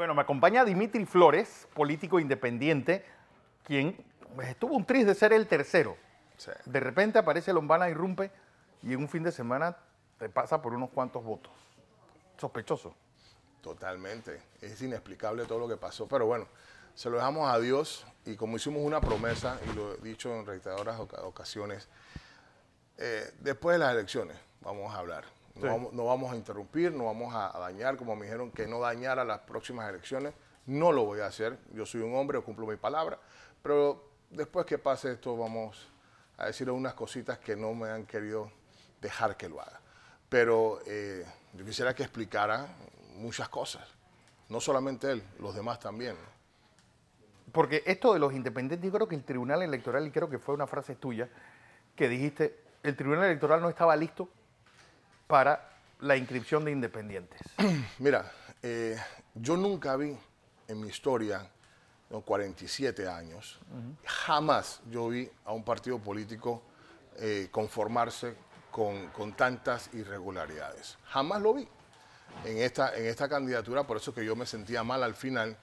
Bueno, me acompaña Dimitri Flores, político independiente, quien estuvo un tris de ser el tercero. Sí. De repente aparece Lombana, irrumpe y en un fin de semana te pasa por unos cuantos votos. Sospechoso. Totalmente. Es inexplicable todo lo que pasó, pero bueno, se lo dejamos a Dios y como hicimos una promesa, y lo he dicho en reiteradas ocasiones, después de las elecciones vamos a hablar. No, sí. no vamos a interrumpir, no vamos a dañar, como me dijeron que no dañara las próximas elecciones. No lo voy a hacer. Yo soy un hombre, yo cumplo mi palabra. Pero después que pase esto, vamos a decirle unas cositas que no me han querido dejar que lo haga. Pero yo quisiera que explicara muchas cosas. No solamente él, los demás también. Porque esto de los independientes, yo creo que el Tribunal Electoral, y creo que fue una frase tuya, que dijiste, el Tribunal Electoral no estaba listo para la inscripción de independientes. Mira, yo nunca vi en mi historia, no, 47 años, jamás yo vi a un partido político conformarse con tantas irregularidades. Jamás lo vi en esta candidatura, por eso que yo me sentía mal al final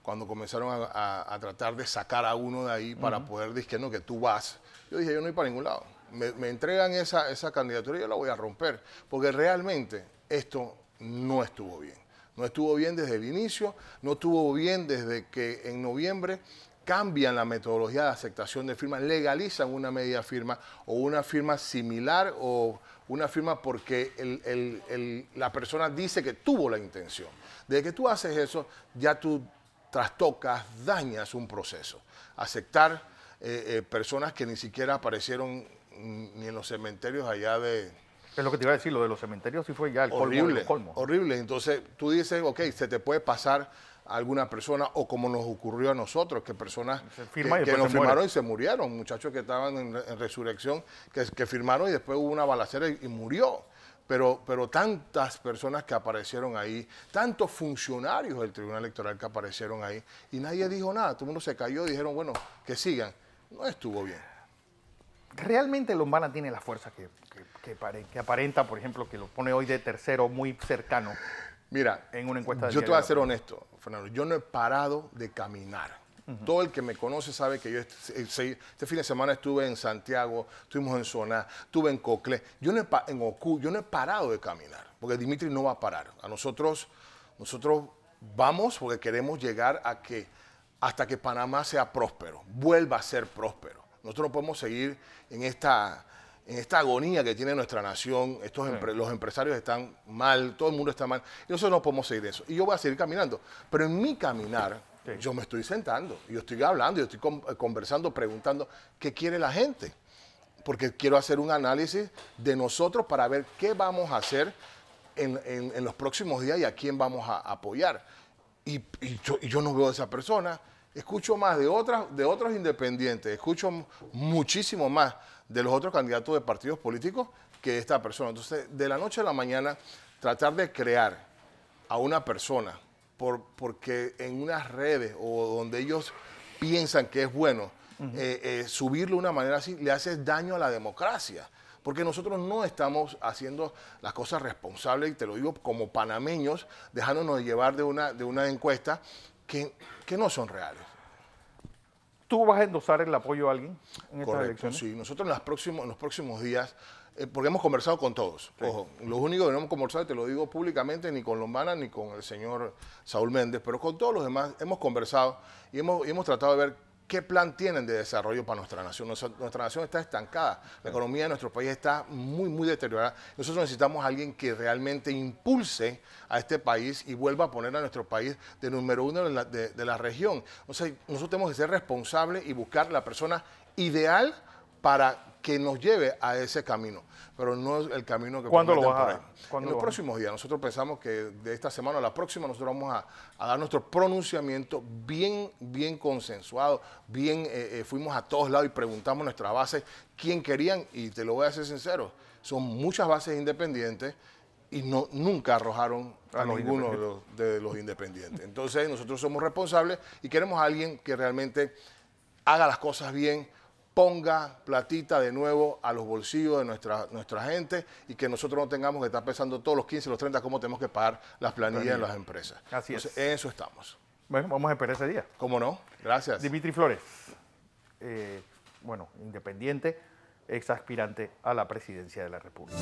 cuando comenzaron a tratar de sacar a uno de ahí para poder decir no, que tú vas. Yo dije, yo no voy para ningún lado. Me entregan esa candidatura y yo la voy a romper, porque realmente esto no estuvo bien. No estuvo bien desde el inicio, no estuvo bien desde que en noviembre cambian la metodología de aceptación de firmas, legalizan una media firma o una firma similar o una firma porque la persona dice que tuvo la intención. Desde que tú haces eso, ya tú trastocas, dañas un proceso. Aceptar personas que ni siquiera aparecieron ni en los cementerios allá de... Es lo que te iba a decir, lo de los cementerios sí fue ya el horrible, colmo. Horrible, entonces tú dices, ok, se te puede pasar a alguna persona, o como nos ocurrió a nosotros, que personas que nos firmaron y se murieron, muchachos que estaban en resurrección, que firmaron y después hubo una balacera y murió. Pero tantas personas que aparecieron ahí, tantos funcionarios del Tribunal Electoral que aparecieron ahí, y nadie dijo nada, todo el mundo se cayó y dijeron, bueno, que sigan. No estuvo bien. ¿Realmente Lombana tiene la fuerza que aparenta, por ejemplo, que lo pone hoy de tercero muy cercano? Mira, en una encuesta de yo te voy a ser honesto, Fernando, yo no he parado de caminar. Todo el que me conoce sabe que yo este fin de semana estuve en Santiago, estuvimos en Zona, estuve en Coclé, yo no en Ocu, yo no he parado de caminar, porque Dimitri no va a parar. A nosotros vamos porque queremos llegar a que hasta que Panamá sea próspero, vuelva a ser próspero. Nosotros no podemos seguir en esta agonía que tiene nuestra nación. Los empresarios están mal, todo el mundo está mal. Y nosotros no podemos seguir eso. Y yo voy a seguir caminando. Pero en mi caminar, sí, yo me estoy sentando, yo estoy hablando, yo estoy conversando, preguntando qué quiere la gente. Porque quiero hacer un análisis de nosotros para ver qué vamos a hacer en los próximos días y a quién vamos a apoyar. Y yo no veo a esa persona. Escucho más de otros independientes, escucho muchísimo más de los otros candidatos de partidos políticos que de esta persona. Entonces, de la noche a la mañana, tratar de crear a una persona porque en unas redes o donde ellos piensan que es bueno, subirlo de una manera así, le hace daño a la democracia. Porque nosotros no estamos haciendo las cosas responsables, y te lo digo como panameños, dejándonos llevar de una encuesta que no son reales. ¿Tú vas a endosar el apoyo a alguien en estas elecciones? Sí. Nosotros en los próximos días, porque hemos conversado con todos, sí. Ojo, los únicos que no hemos conversado, te lo digo públicamente, ni con Lombana ni con el señor Saúl Méndez, pero con todos los demás hemos conversado y hemos tratado de ver qué plan tienen de desarrollo para nuestra nación. Nuestra nación está estancada, sí. La economía de nuestro país está muy, muy deteriorada. Nosotros necesitamos a alguien que realmente impulse a este país y vuelva a poner a nuestro país de número uno de la región. O sea, nosotros tenemos que ser responsables y buscar la persona ideal para que nos lleve a ese camino, pero no es el camino que... ¿Cuándo lo vas a...? En los próximos días. Nosotros pensamos que de esta semana a la próxima nosotros vamos a dar nuestro pronunciamiento bien consensuado, fuimos a todos lados y preguntamos nuestras bases, quién querían, y te lo voy a ser sincero, son muchas bases independientes y nunca arrojaron a ninguno de los independientes. Entonces nosotros somos responsables y queremos a alguien que realmente haga las cosas bien, ponga platita de nuevo a los bolsillos de nuestra gente y que nosotros no tengamos que estar pensando todos los 15, los 30 cómo tenemos que pagar las planillas de las empresas. Así es. Entonces, en eso estamos. Bueno, vamos a esperar ese día. ¿Cómo no? Gracias. Dimitri Flores, bueno, independiente, ex aspirante a la presidencia de la República.